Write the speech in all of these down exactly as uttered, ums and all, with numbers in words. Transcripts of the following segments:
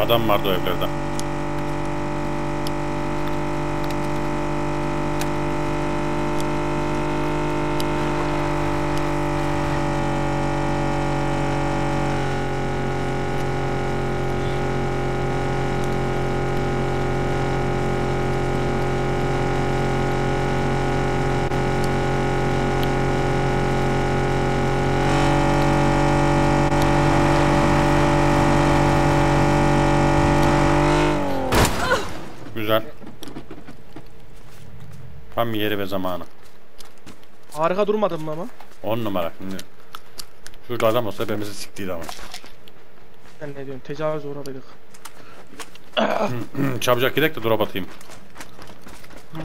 adam vardı o evlerde. Güzel. Tam yeri ve zamanı. Harika durmadın mı ama? on numara. Şimdi şurada adam olsa hepimizi siktiydi ama. Sen ne diyorsun? Tecavüz uğradık. Çabucak gidek de drop atayım. Hmm.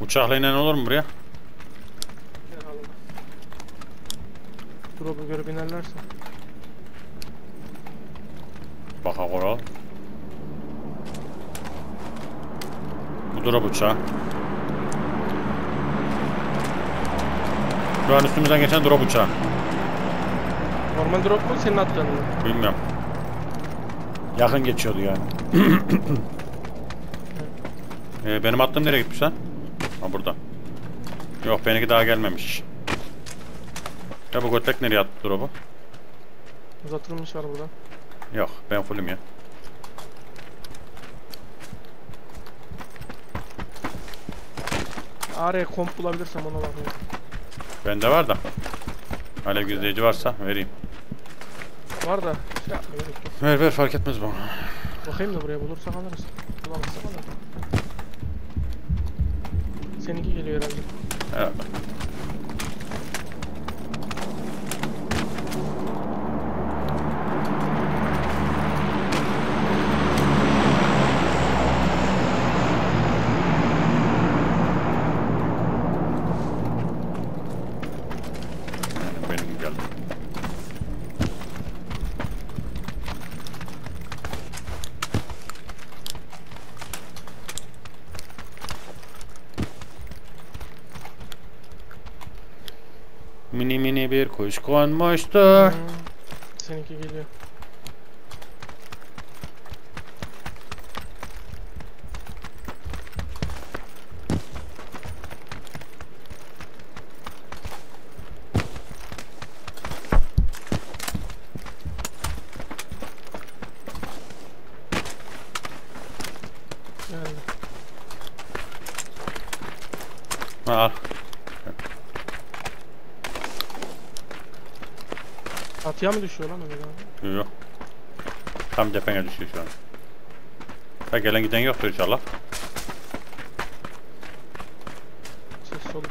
Uçakla inen olur mu buraya? Drop'u görüp inerlerse. Baka koral. Bu drop uçağı. Şu an üstümüzden geçen drop uçağı. Normal drop mu senin attığın mı? Bilmiyorum. Yakın geçiyordu yani. ee, benim attığım nereye gitmiş lan? Ha burada. Yok benimki daha gelmemiş. Ya bu götlek nereye attı drop'u? Uzatılmış var burada. Yok ben fullüm ya. Araya komp bulabilirsem ona bakıyorum. Bende var da. Alev gözleyici varsa vereyim. Var da. Şey ver ver fark etmez bana. Bakayım da buraya bulursak alırız. Bulamazsak alırız. Seninki geliyor herhalde. Evet. Benim geldi. Mini mini bir kuş konmuştu. Hmm, seninki geliyor. Al. Atıya mı düşüyor lan öyle? Yok. Tam tepene düşüyor şu an. Ha gelen giden yoktur inşallah. Ses soluk.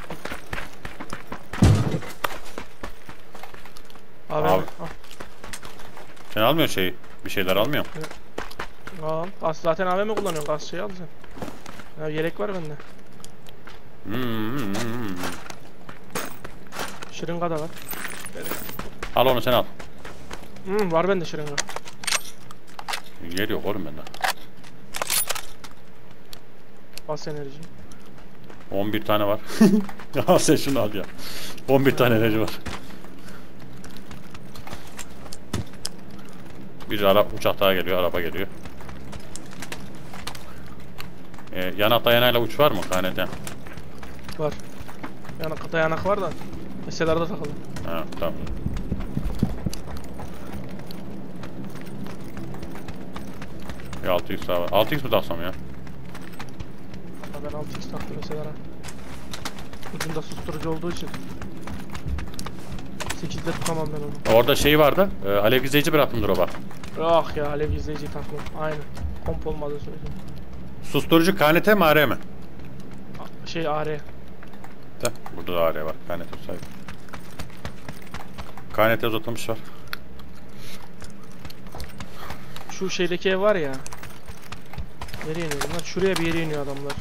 Abi. Abi. Al. Sen almıyor şeyi. Bir şeyler almıyor. Evet. Al. As zaten A W M kullanıyorum. Kas şeyi al sen. Ya yelek var bende. Hmm, hmm, hmm. Şırınga da var. Evet. Al onu sen al. Hmm, var bende şırınga. Yer yok oğlum bende. Bas enerji. on bir tane var. Al sen şunu al ya. on bir tane enerji var. Bir ara uçak daha geliyor, araba geliyor. Ee, yanak dayanayla uç var mı K N T'den? Var. Yanak dayanak var da. Eselerde takıldı. Ha tamam. Ya altı x daha var. altı x mi taksam ya? Ben altı x taktım mesela. Ucunda susturucu olduğu için sekizde tutamam ben onu. Orada şey vardı, e, alev gizleyici bıraktım drop'a. Ah ya, alev gizleyiciyi takmam. Aynen. Komp olmadığı sürece. Susturucu K N T mi A R mi? Şey A R. Tamam, burada da A R var. K N T olsaydı. K N T uzatılmış var. Şu şeydeki ev var ya. Nereye iniyor bunlar? Şuraya bir yere iniyor adamlar.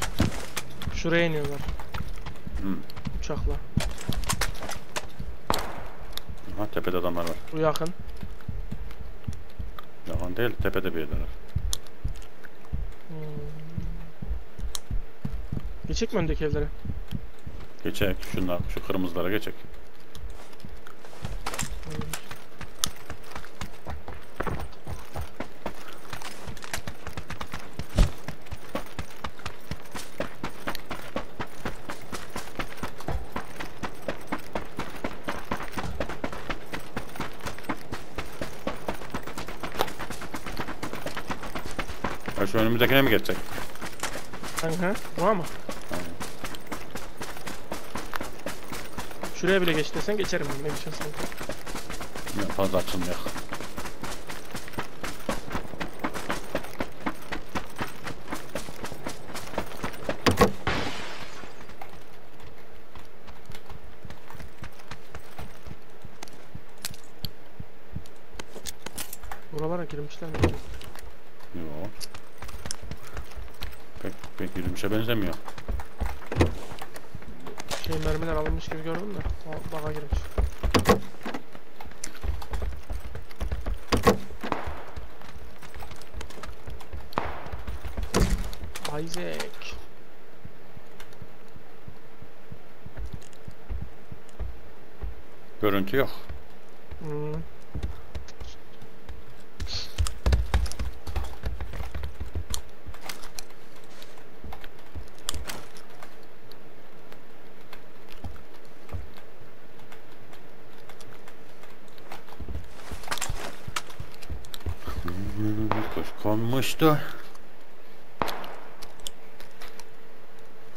Şuraya iniyorlar. Hmm. Uçakla. Aha, tepede adamlar var. Bu yakın. Yakın değil, tepede bir yerler var. Hmm. Geçek mi öndeki evlere? Geçek, şunlar, şu kırmızılara geçek. Şu önümüzdekine mi geçecek? Hı hı, buna mı? Şuraya bile geç desen geçerim ben, ne biçim sanki. Ya fazla açılmıyor. Buralara girmişler mi? Yok. Pek, pek yürümüşe benzemiyor. Şey, mermiler alınmış gibi gördüm de. Baga girmiş. Isaac. Görüntü yok. Hmm. Kuş konmuştu.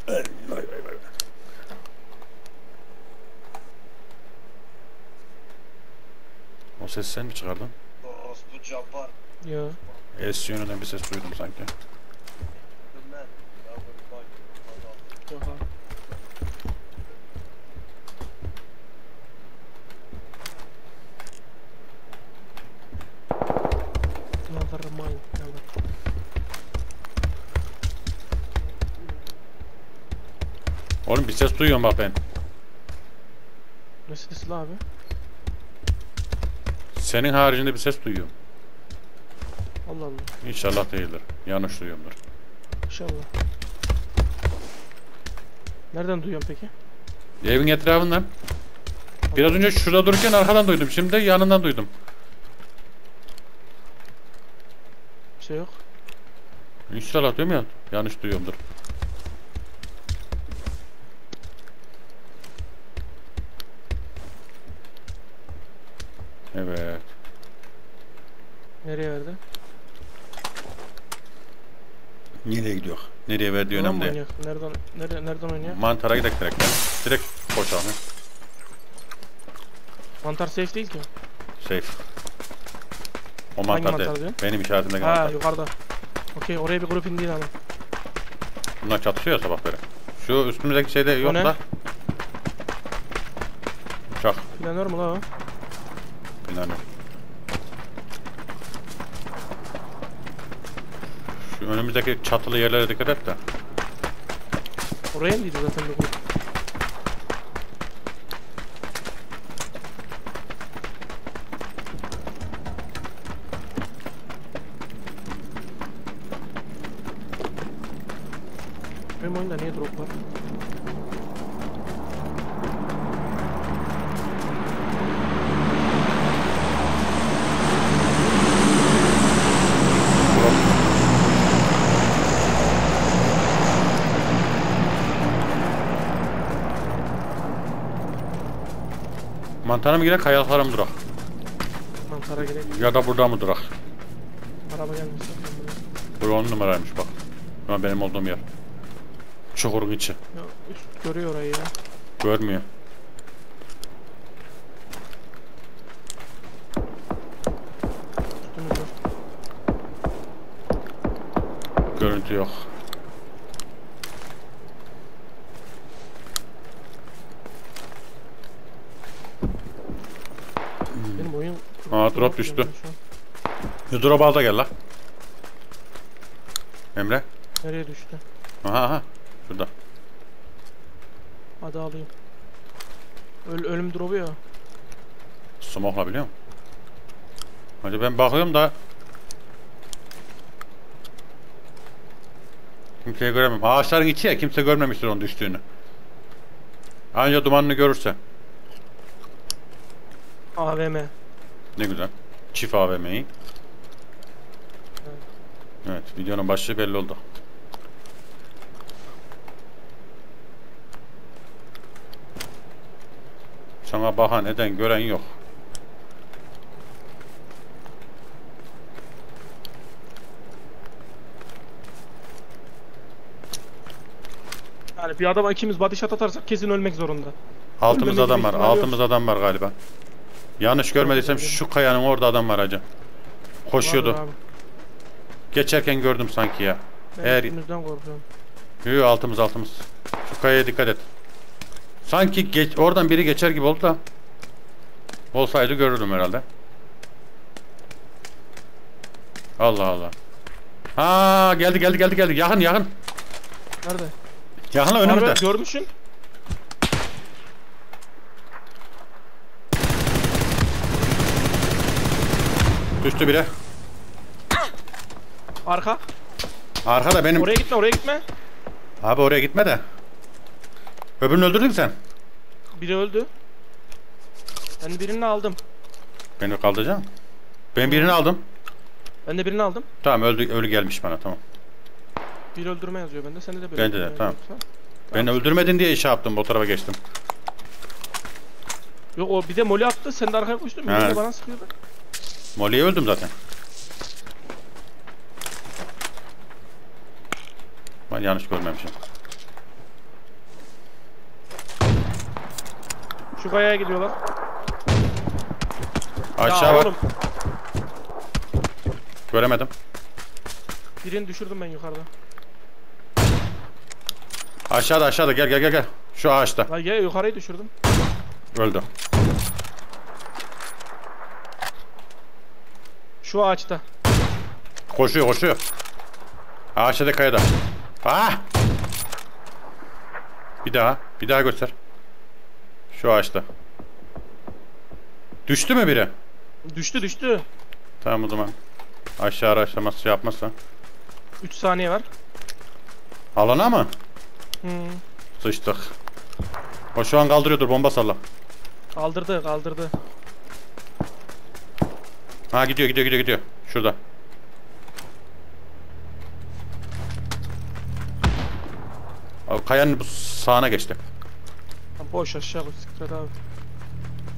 Ay, ay, ay, ay. O ses sen mi çıkardın? Yo. Es yönünden bir ses duydum sanki. Oğlum bir ses duyuyorum bak ben. Ne sesi la abi? Senin haricinde bir ses duyuyorum. Allah Allah. İnşallah değildir. Yanlış duyuyorumdur. İnşallah. Nereden duyuyorum peki? Evin etrafından. Biraz önce şurada dururken arkadan duydum. Şimdi de yanından duydum. Bir şey yok. İnşallah değil mi ya? Yanlış duyuyorumdur. Evet. Nereye verdi? Nereye gidiyor? Nereye verdiği önemli değil. Nereden, nereden, nereden oynuyor? Mantara gidelim direkt. Direkt koşalım. Mantar safe değil ki. Safe. O mantar, mantar değil. Benim işaretimde gelen mantar. Ha, yukarıda. Okey, oraya bir grup indiğin adam. Bunlar çatışıyor sabah beri. Şu üstümüzdeki şeyde yok da. Uçak. Planör mü la o? Planör. Şu önümüzdeki çatılı yerlere dikkat et de. Oraya mıydı zaten bu grup? Benim oyunda niye drop var? Mantara mı girer, kayalıklara mı durak? Mantara girer. Ya da burada mı durak? Araba gelmiş. Burası on numaraymış bak. Benim olduğum yer. Çukurun içi. Ya, üst görüyor orayı ya. Görmüyor. Görüntü yok. Benim oyun... Aa, drop düştü. Ya drop alta gel la. Emre. Nereye düştü? Aha aha. Şurada. Hadi alayım. Öl, ölüm drop'u ya. Smoke'la biliyor musun? Hadi ben bakıyorum da. Kimseye göremem. Ağaçların içi ya, kimse görmemiştir onun düştüğünü. Anca dumanını görürse. A V M. Ne güzel. Çift A V M'yi. Evet. Evet, videonun başlığı belli oldu. Sana bahan eden gören yok. Yani bir adama ikimiz body shot atarsak kesin ölmek zorunda. Altımızda adam var. Altımızda adam var galiba. Yanlış görmediysem şu kayanın orada adam var hacı. Koşuyordu. Geçerken gördüm sanki ya. Ben Eğer... üstümüzden korkuyorum. Yo, altımız altımız. Şu kayaya dikkat et. Sanki geç... oradan biri geçer gibi oldu da. Olsaydı görürdüm herhalde. Allah Allah. Ha geldi geldi geldi geldi. Yakın yakın. Nerede? Yakın önümüzde. Abi, görmüşsün. Düştü bile. Arka. Arka da benim. Oraya gitme, oraya gitme. Abi oraya gitme de. Öbürünü öldürdün sen. Biri öldü. Ben birini aldım. Beni kaldıracağım. Ben birini aldım. Ben de birini aldım. Tamam, öldü, ölü gelmiş bana, tamam. Bir öldürme yazıyor bende, sende de böyle. Bende de, tamam. Yoksa... Beni tamam. Öldürmedin diye işe yaptım, bu tarafa geçtim. Yok, o bir de moli attı, sen de arkaya koştun, bir de bana sıkıyordu. Moli'ye öldüm zaten. Ben yanlış görmemişim. Şu kayaya gidiyorlar. Aşağı bak. Göremedim. Birini düşürdüm ben yukarıda. Aşağıda aşağıda gel gel gel gel. Şu ağaçta. Lan gel, yukarıyı düşürdüm. Öldü. Şu ağaçta. Koşuyor koşuyor. Ağaçta da kayada. Ah! Bir daha. Bir daha göster. Şu ağaçta. Düştü mü biri? Düştü düştü. Tamam o zaman. Aşağı araştırması şey yapmazsa. üç saniye var. Alana mı? Hı. Sıçtık. O şu an kaldırıyordur, bomba salla. Kaldırdı kaldırdı. Ha gidiyor gidiyor gidiyor gidiyor. Şurada. Abi kayanın sağına geçti. Boş aşağı koş, siktir at abi.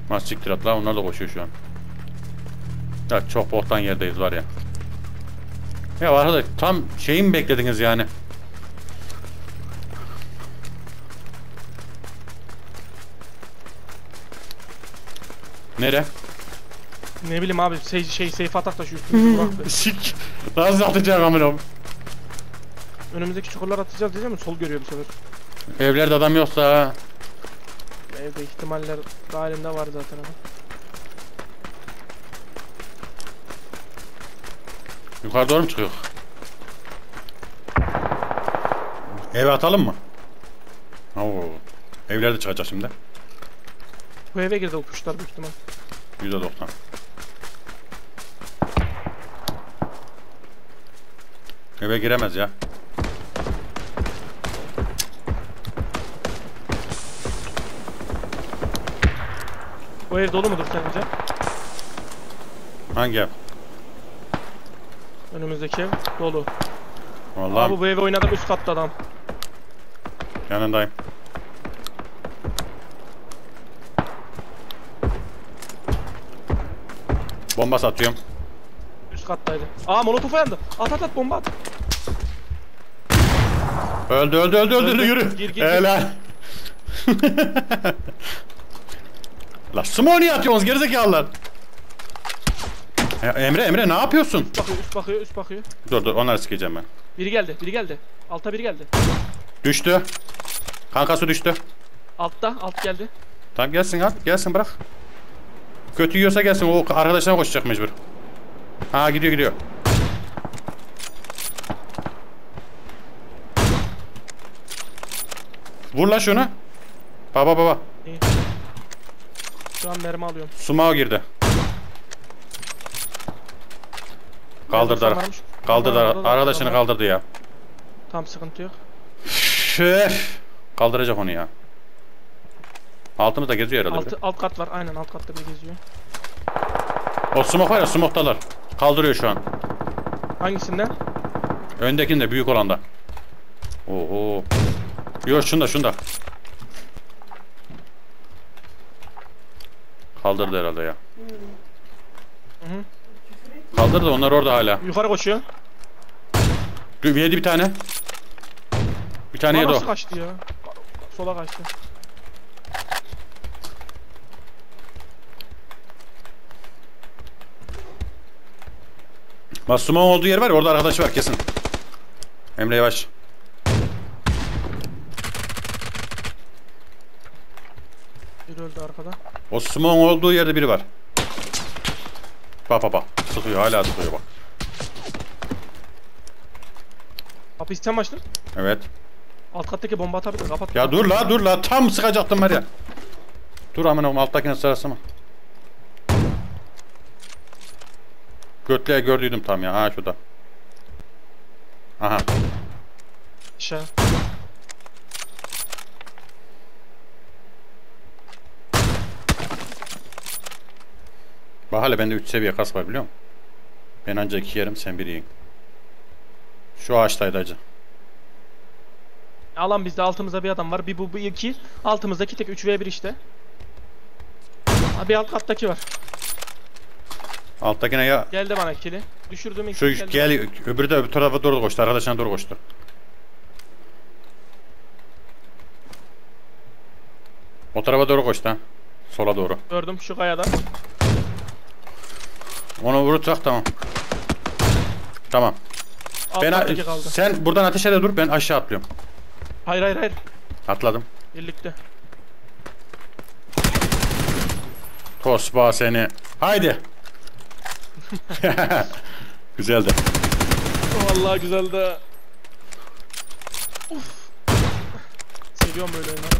Ha siktir at la, onlar da koşuyor şu an. Ya çok boktan yerdeyiz var ya. Ya arkadaş tam şeyi mi beklediniz yani? Nere? Ne bileyim abi, şey şey seyfe atak da şu üstümüzü bıraktı. Sik. Nasıl atacağım amına? Önümüzdeki çukurlar atacağız diyeceğim mi? Sol görüyor bu sefer. Evlerde adam yoksa. Evde ihtimaller dahilinde var zaten abi. Yukarı doğru mu çıkıyor? Eve atalım mı? Oo. Evlerde çıkacak şimdi. Bu eve girdi o kuşlar büyük ihtimal. yüzde doksan. Eve giremez ya. Bu ev dolu mudur sence? Hangi ev? Önümüzdeki ev dolu. Vallahi. Abi bu eve oynadım, üst katta adam. Yanındayım. Bomba satıyorum. Üst kattaydı. Aa molotofa yandı. At at at, bomba at. Öldü öldü öldü öldü, öldü. Yürü. Gir, gir, gir. Helal. La smoni atıyorsunuz gerizekalılar. Emre Emre ne yapıyorsun? Bakıyor, üst bakıyor, üst bakıyor. Dur dur onları sikeceğim ben. Biri geldi, biri geldi. Alta biri geldi. Düştü. Kankası düştü. Altta, alt geldi. Tamam gelsin abi, gelsin bırak. Kötü yiyorsa gelsin, o arkadaşına koşacak mecbur. Ha gidiyor gidiyor. Vur la şunu. Baba baba. İyi. Şu an mermi alıyorum. Sumao girdi. Kaldırdı. Kaldırdı. Kaldırdı. Kaldırdı. Arkadaşını kaldırdı ya. Tam sıkıntı yok. Şef. Kaldıracak onu ya. Altını da geziyor herhalde. Altı, alt kat var. Aynen alt katta bir geziyor. O smoke var ya, smoke'talar. Kaldırıyor şu an. Hangisinden? Öndekinde, büyük olanda. Oho. Yok şunda şunda. Kaldırdı herhalde ya. Hı hı. Kaldırdı, onlar orada hala. Yukarı koşuyor. Yedi bir tane. Bir tane yedi o. Nasıl kaçtı ya? Sola kaçtı. Masum'un olduğu yer var ya, orada arkadaşı var kesin. Emre yavaş. Biri öldü arkada. O Sumon olduğu yerde biri var. Bak bak bak. Sıkıyor, hala sıkıyor bak. Kapıyı sen mi açtın? Evet. Alt kattaki bomba atabilir, kapat. Ya dur la dur la, tam sıkacaktım var ya. Dur amına oğlum, alttakine sırası mı? Götlüğe gördüydüm tam ya, ha şurada. Aha. Aşağı. Bak hala bende üç seviye kas var biliyor musun? Ben ancak iki yerim, sen biri yiyin. Şu ağaçtaydı acı. Alan bizde, altımızda bir adam var. Bir bu, bu iki. Altımızdaki tek üç ve bir işte. Bir alt kattaki var. Alttakine ya. Geldi bana ikili. Düşürdüm ikili. Şu gel, öbürü de öbür tarafa doğru koştu. Arkadaşına doğru koştu. O tarafa doğru koştu ha. Sola doğru. Gördüm şu kayada. Onu vurursak tamam. Tamam. Ben, sen buradan ateş ede dur, ben aşağı atlıyorum. Hayır hayır hayır. Atladım. Birlikte. Tosba seni. Haydi. Güzeldi. Vallahi güzeldi. Uf. Seviyorum böyle oyunları.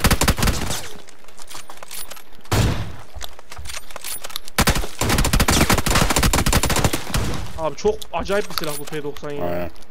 Abi çok acayip bir silah bu P doksan yedi. Aynen.